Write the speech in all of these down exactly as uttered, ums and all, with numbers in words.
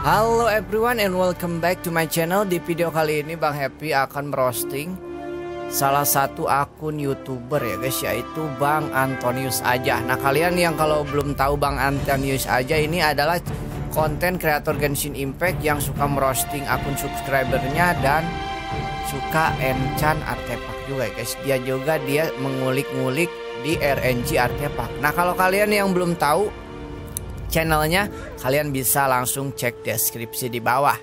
Halo everyone and welcome back to my channel. Di video kali ini Bang Happy akan merosting salah satu akun YouTuber ya guys, yaitu Bang Antonius aja. Nah, kalian yang kalau belum tahu Bang Antonius aja ini adalah konten kreator Genshin Impact yang suka merosting akun subscribernya dan suka enchant artefak juga ya guys. Dia juga dia mengulik-ngulik di R N G artefak. Nah, kalau kalian yang belum tahu channelnya, kalian bisa langsung cek deskripsi di bawah.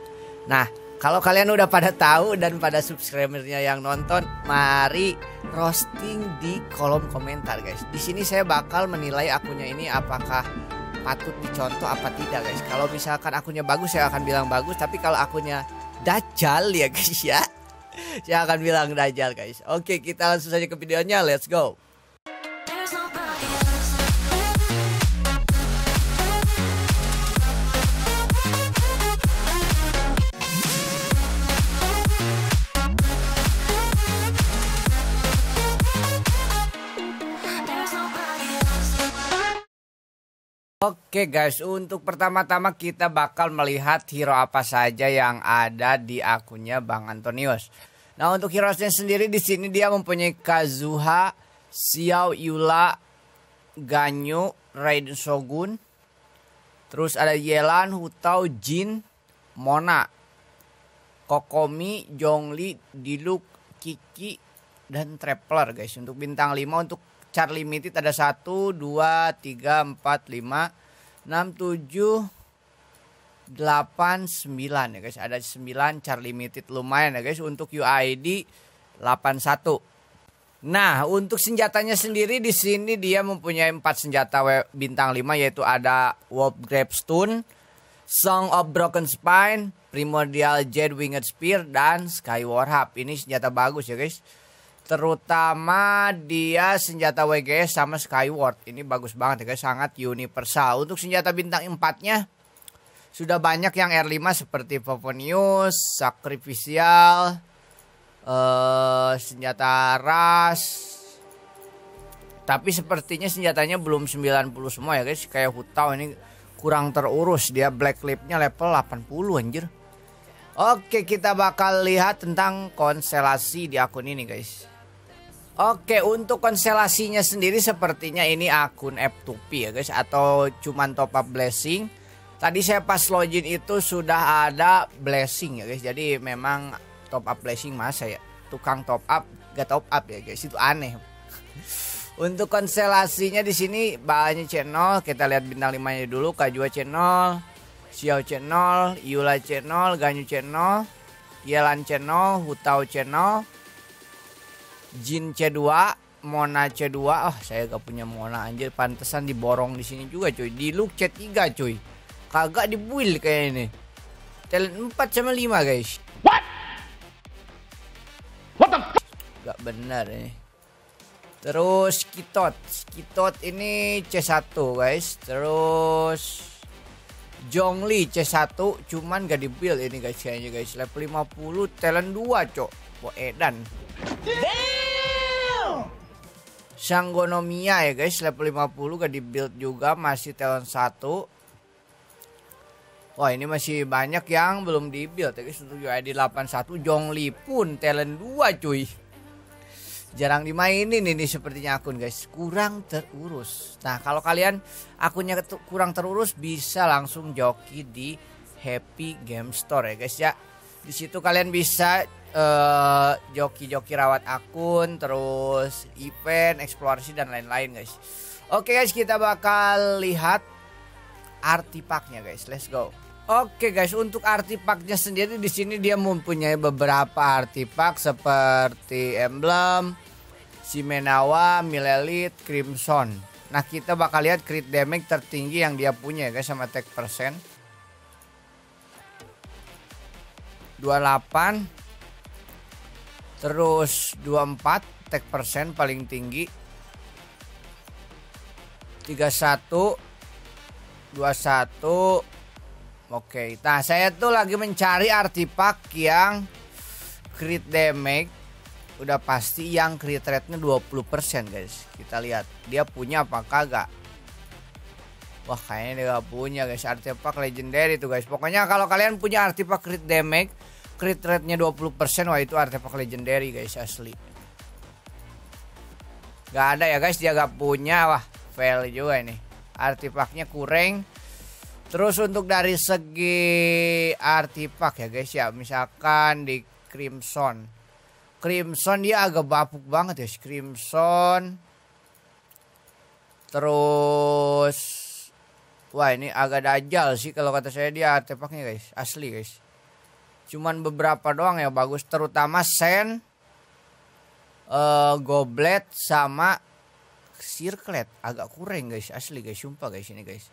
Nah, kalau kalian udah pada tahu dan pada subscribernya yang nonton, mari roasting di kolom komentar guys. Di sini saya bakal menilai akunnya ini apakah patut dicontoh apa tidak guys. Kalau misalkan akunnya bagus, saya akan bilang bagus. Tapi kalau akunnya dajal ya guys ya, saya akan bilang dajal guys. Oke, kita langsung saja ke videonya, let's go. Oke guys, untuk pertama-tama kita bakal melihat hero apa saja yang ada di akunnya Bang Antonius. Nah, untuk hero-nya sendiri di sini dia mempunyai Kazuha, Xiao, Yula, Ganyu, Raiden Shogun. Terus ada Yelan, Hu Tao, Jin, Mona, Kokomi, Zhongli, Diluc, Qiqi, dan Traveler guys. Untuk bintang lima, untuk chart limited ada satu, dua, tiga, empat, lima, enam, tujuh, delapan, sembilan ya guys. Ada sembilan chart limited, lumayan ya guys. Untuk U I D delapan puluh satu. Nah, untuk senjatanya sendiri di sini dia mempunyai empat senjata bintang lima, yaitu ada Wolf's Gravestone, Song of Broken Spine, Primordial Jade Winged Spear, dan Skyward Harp. Ini senjata bagus ya guys. Terutama dia senjata W G S sama Skyward. Ini bagus banget ya guys, sangat universal. Untuk senjata bintang empatnya sudah banyak yang R lima seperti Favonius, Sacrificial, eh, senjata ras. Tapi sepertinya senjatanya belum sembilan puluh semua ya guys. Kayak Hu Tao ini kurang terurus. Dia black clipnya level delapan puluh anjir. Oke, kita bakal lihat tentang konstelasi di akun ini guys. Oke, untuk konstelasinya sendiri sepertinya ini akun F two P ya guys, atau cuman top up blessing. Tadi saya pas login itu sudah ada blessing ya guys. Jadi memang top up blessing, masa ya tukang top up gak top up ya guys, itu aneh. Untuk konstelasinya di sini banyak channel. Kita lihat bintang lima nya dulu. Kazuha channel, Xiao channel, Yula channel, Ganyu channel, Yelan channel, Hu Tao channel, Jin C dua, Mona C dua. Oh, saya gak punya Mona anjir, pantesan diborong di sini juga cuy. Diluc C tiga cuy. Kagak dibuil kayak ini. Talent empat sama lima guys. What? What the fuck? Gak benar ini. Terus Kitot. Kitot ini C satu guys. Terus Zhongli C satu, cuman gak dibuild ini guys kayaknya guys. Level lima puluh, talent dua cok. Bo edan. Sanggonomia ya guys, level lima puluh gak dibuild juga, masih talent satu. Wah, ini masih banyak yang belum dibuild ya guys. Untuk U I D delapan puluh satu, Zhongli pun talent dua cuy. Jarang dimainin ini sepertinya akun guys, kurang terurus. Nah, kalau kalian akunnya kurang terurus bisa langsung joki di Happy Game Store ya guys ya. Di situ kalian bisa joki-joki uh, rawat akun, terus event, eksplorasi, dan lain-lain guys. Oke guys, kita bakal lihat artefaknya guys, let's go. Oke guys, untuk artefaknya sendiri di sini dia mempunyai beberapa artefak seperti Emblem, Shimenawa, Milelit, Crimson. Nah, kita bakal lihat crit damage tertinggi yang dia punya ya guys, sama attack persen dua puluh delapan. Terus dua puluh empat attack persen paling tinggi, tiga puluh satu, dua puluh satu. Oke, nah saya tuh lagi mencari artefak yang crit damage udah pasti, yang crit rate nya dua puluh persen guys. Kita lihat dia punya apa kagak. Wah, kayaknya dia gak punya guys, artefak legendary tuh guys. Pokoknya kalau kalian punya artefak crit damage, crit rate-nya dua puluh persen, wah itu artefak legendary guys, asli. Gak ada ya guys, dia gak punya. Wah, fail juga nih. Artefaknya kurang. Terus untuk dari segi artefak ya guys ya, misalkan di Crimson. Crimson dia agak bapuk banget guys, Crimson. Terus wah ini agak dajal sih kalau kata saya dia artefaknya guys, asli guys. Cuman beberapa doang ya bagus, terutama Sen, uh, Goblet sama Sirklet agak kurang guys, asli guys, sumpah guys ini guys.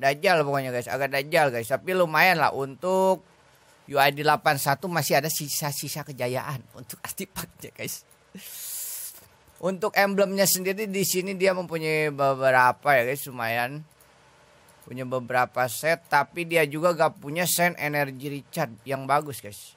Dajal pokoknya guys, agak dajal guys, tapi lumayan lah untuk U I D delapan satu masih ada sisa-sisa kejayaan untuk artefaknya guys. Untuk emblemnya sendiri di sini dia mempunyai beberapa ya guys, lumayan punya beberapa set, tapi dia juga gak punya Sand Energy Recharge yang bagus guys.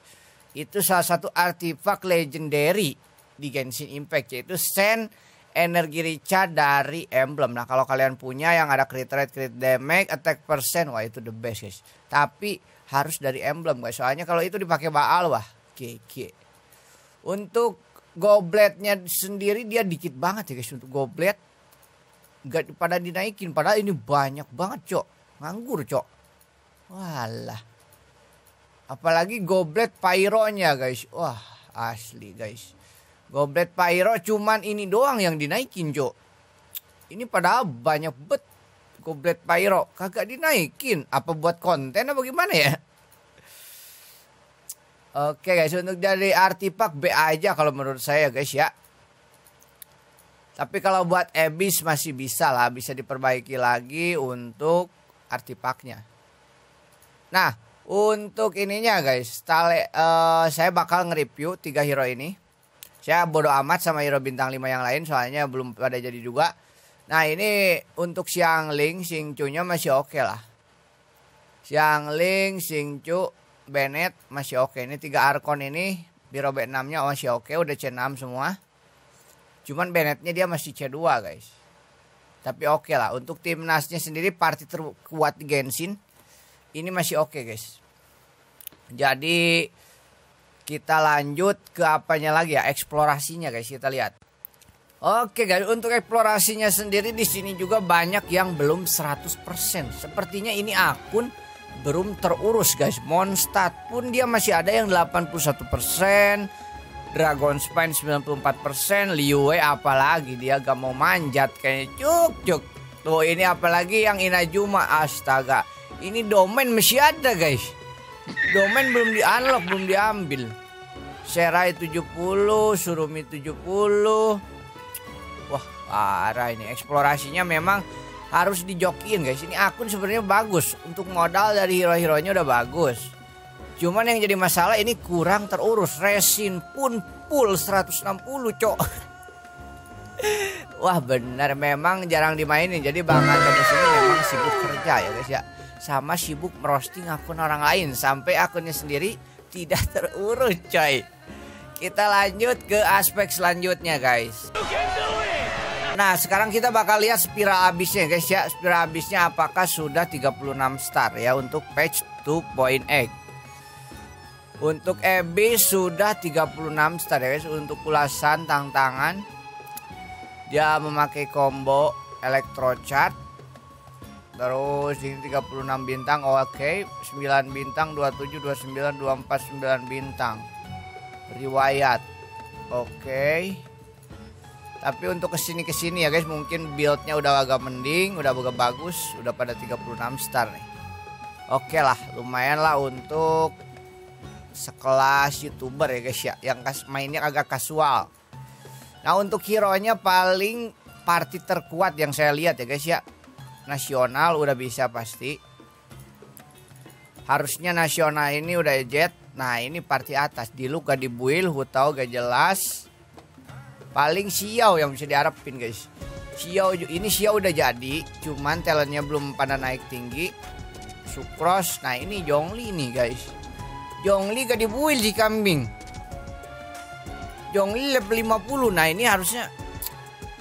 Itu salah satu artefak legendary di Genshin Impact, yaitu Sand Energy Recharge dari Emblem. Nah kalau kalian punya yang ada crit rate, crit damage, attack percent, wah itu the best guys. Tapi harus dari Emblem guys, soalnya kalau itu dipakai Baal wah keke. Untuk Gobletnya sendiri dia dikit banget ya guys, untuk Goblet gak pada dinaikin, padahal ini banyak banget cok, nganggur cok. Walah, apalagi Goblet Pyro-nya guys, wah asli guys. Goblet Pyro cuman ini doang yang dinaikin cok. Ini padahal banyak bet Goblet Pyro kagak dinaikin. Apa buat konten apa gimana ya? Oke guys, untuk dari artipak B aja kalau menurut saya guys ya. Tapi kalau buat Abyss masih bisa lah, bisa diperbaiki lagi untuk artefaknya. Nah untuk ininya guys, tale, uh, saya bakal nge-review tiga hero ini. Saya bodo amat sama hero bintang lima yang lain, soalnya belum pada jadi juga. Nah ini untuk Xiangling, Xingqiu-nya masih oke okay lah. Xiangling, Xingqiu, Bennett masih oke okay. Ini tiga Arkon ini, hero B enam-nya masih oke okay. Udah C enam semua. Cuman Bennett-nya dia masih C dua guys. Tapi oke okay lah. Untuk timnasnya sendiri party terkuat di Genshin ini masih oke okay guys. Jadi kita lanjut ke apanya lagi ya, eksplorasinya guys, kita lihat. Oke guys, untuk eksplorasinya sendiri di sini juga banyak yang belum seratus persen. Sepertinya ini akun belum terurus guys. Mondstadt pun dia masih ada yang delapan puluh satu persen, Dragon Spine sembilan puluh empat persen, Liuwei apalagi dia gak mau manjat kayaknya. Cuk cuk. Tuh ini apalagi yang Inajuma, astaga. Ini domain masih ada guys. Domain belum di-unlock, belum diambil. Serai tujuh puluh, Surumi tujuh puluh. Wah, parah ini. Eksplorasinya memang harus dijokiin guys. Ini akun sebenarnya bagus. Untuk modal dari hero-heronya udah bagus. Cuman yang jadi masalah ini kurang terurus. Resin pun full seratus enam puluh, cok. Wah, benar memang jarang dimainin. Jadi Bang Antonius ini memang sibuk kerja ya guys ya. Sama sibuk merosting akun orang lain sampai akunnya sendiri tidak terurus coy. Kita lanjut ke aspek selanjutnya guys. Nah sekarang kita bakal lihat Spiral Abyss-nya guys ya. Spiral Abyss-nya apakah sudah tiga puluh enam star ya untuk patch dua titik delapan. Untuk Abyss sudah tiga puluh enam star ya guys. Untuk ulasan tantangan dia memakai combo Electro Charge. Terus ini tiga puluh enam bintang, oh, oke okay. sembilan bintang, dua puluh tujuh, dua puluh sembilan, dua puluh empat, sembilan bintang. Riwayat oke okay. Tapi untuk kesini-kesini ya guys, mungkin build-nya udah agak mending, udah agak bagus, udah pada tiga puluh enam star nih. Oke okay lah, lumayan lah untuk sekelas youtuber ya guys ya, yang mainnya agak kasual. Nah untuk hero-nya paling party terkuat yang saya lihat ya guys ya, nasional udah bisa pasti. Harusnya nasional ini udah jet. Nah ini party atas, Diluc gak dibuil, Hu Tao gak jelas. Paling Xiao yang bisa diharapin guys. Xiao ini Xiao udah jadi, cuman talentnya belum pada naik tinggi. Sucrose, nah ini Zhongli nih guys. Zhongli gak dibuil di kambing. Zhongli level lima puluh, nah ini harusnya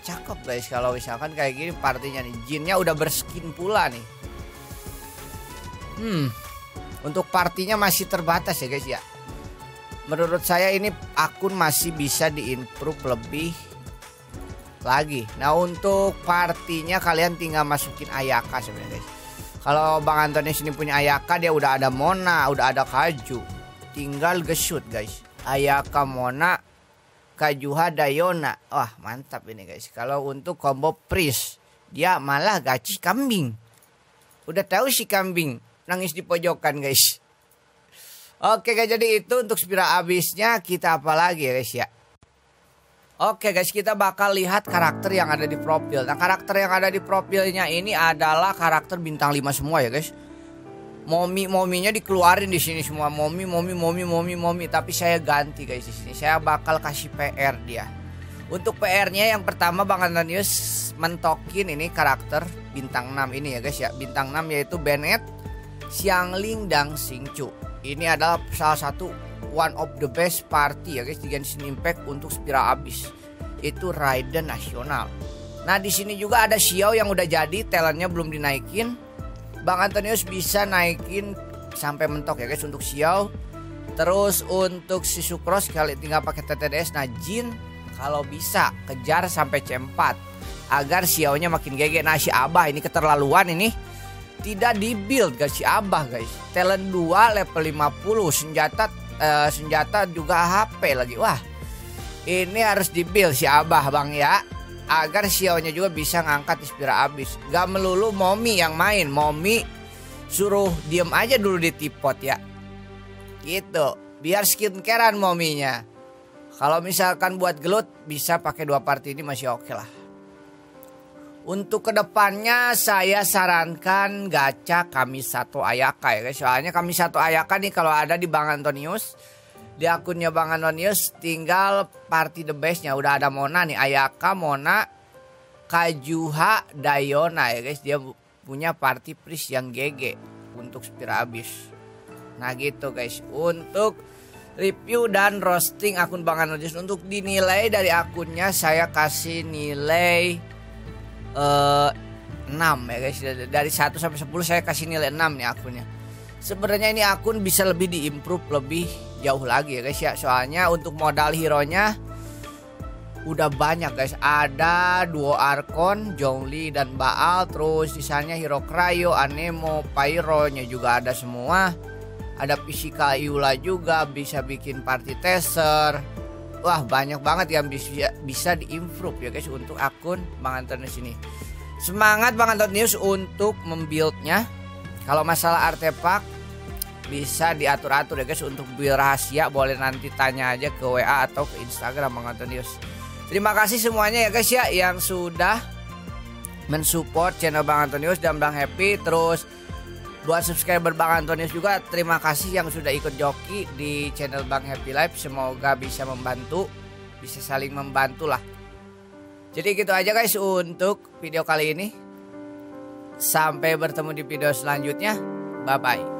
cakep guys kalau misalkan kayak gini partinya nih. Jinnya udah berskin pula nih. Hmm. Untuk partinya masih terbatas ya guys ya. Menurut saya ini akun masih bisa diimprove lebih lagi. Nah untuk partinya kalian tinggal masukin Ayaka sebenarnya guys. Kalau Bang Antonius ini punya Ayaka, dia udah ada Mona, udah ada Kaju. Tinggal gesut guys. Ayaka, Mona, Kazuha, Dayona. Wah mantap ini guys. Kalau untuk combo Priest, dia malah gaci kambing. Udah tahu si kambing nangis di pojokan guys. Oke guys, jadi itu untuk Spiral Abyss-nya. Kita apa lagi ya guys ya. Oke guys, kita bakal lihat karakter yang ada di profil. Nah karakter yang ada di profilnya ini adalah karakter bintang lima semua ya guys. Momi-mominya dikeluarin di sini semua. Momi, momi, momi, momi, momi. Tapi saya ganti guys di sini. Saya bakal kasih P R dia. Untuk P R-nya yang pertama Bang Antonius mentokin ini karakter bintang enam ini ya guys ya. Bintang enam yaitu Bennett, Xiangling, dan Xingqiu. Ini adalah salah satu one of the best party ya guys di Genshin Impact untuk Spiral Abyss. Itu Raiden nasional. Nah di sini juga ada Xiao yang udah jadi, talentnya belum dinaikin. Bang Antonius bisa naikin sampai mentok ya guys untuk Xiao. Terus untuk si Sucrose kali tinggal pakai T T D S. Nah Jin kalau bisa kejar sampai C empat agar Xiao-nya makin gege. Nah si Abah ini keterlaluan ini. Tidak dibuild guys si Abah guys. Talent dua level lima puluh, senjata eh, senjata juga H P lagi. Wah. Ini harus dibuild si Abah Bang ya. Agar Xiao-nya juga bisa ngangkat di Spiral Abyss. Gak melulu Momi yang main. Momi suruh diem aja dulu di tipot ya. Gitu. Biar skincarean Mominya. Kalau misalkan buat gelut bisa pakai dua party ini masih oke okay lah. Untuk kedepannya saya sarankan gacha Kamisato Ayaka ya guys. Soalnya Kamisato Ayaka nih kalau ada di Bang Antonius, di akunnya Bang Antonius tinggal party the bestnya. Udah ada Mona nih, Ayaka, Mona, Kazuha, Dayona ya guys. Dia punya party priest yang G G untuk Spiral Abyss. Nah gitu guys. Untuk review dan roasting akun Bang Antonius, untuk dinilai dari akunnya saya kasih nilai Uh, enam ya guys. Dari satu sampai sepuluh saya kasih nilai enam nih akunnya. Sebenarnya ini akun bisa lebih diimprove lebih jauh lagi ya guys ya. Soalnya untuk modal hero-nya udah banyak guys. Ada duo Arkon, Zhongli dan Baal. Terus sisanya hero Cryo, Anemo, Pyro-nya juga ada semua. Ada Physical Yula juga, bisa bikin party tester. Wah banyak banget yang bisa, bisa diimprove ya guys untuk akun Bang Antonius ini. Semangat Bang Antonius untuk membuildnya. Kalau masalah artefak bisa diatur-atur ya guys. Untuk build rahasia boleh nanti tanya aja ke W A atau ke Instagram Bang Antonius. Terima kasih semuanya ya guys ya yang sudah mensupport channel Bang Antonius dan Bang Happy. Terus buat subscriber Bang Antonius juga terima kasih yang sudah ikut joki di channel Bang Happy Life. Semoga bisa membantu, bisa saling membantu lah. Jadi gitu aja guys untuk video kali ini. Sampai bertemu di video selanjutnya. Bye bye.